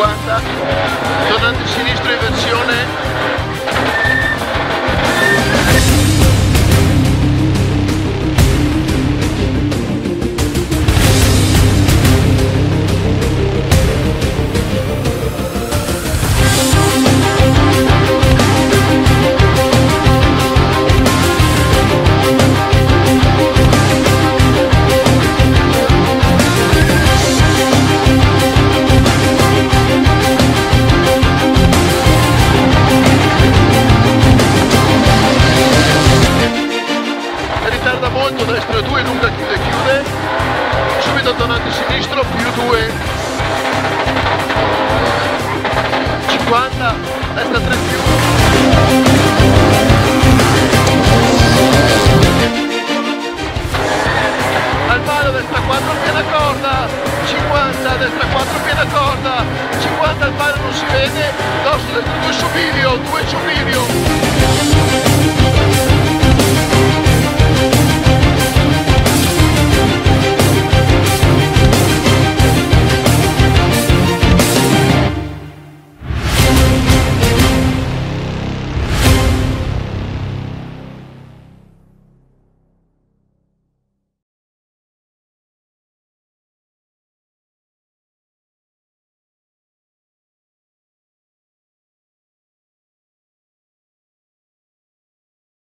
50, tornante sinistro inversione. Molto destra 2, lunga chiude, subito tornante sinistro più 2, 50, destra 3 più, al palo destra 4 piena corda, 50, destra 4 piena corda, 50 al palo non si vede, dorso destra 2 su bivio, 2 su bivio.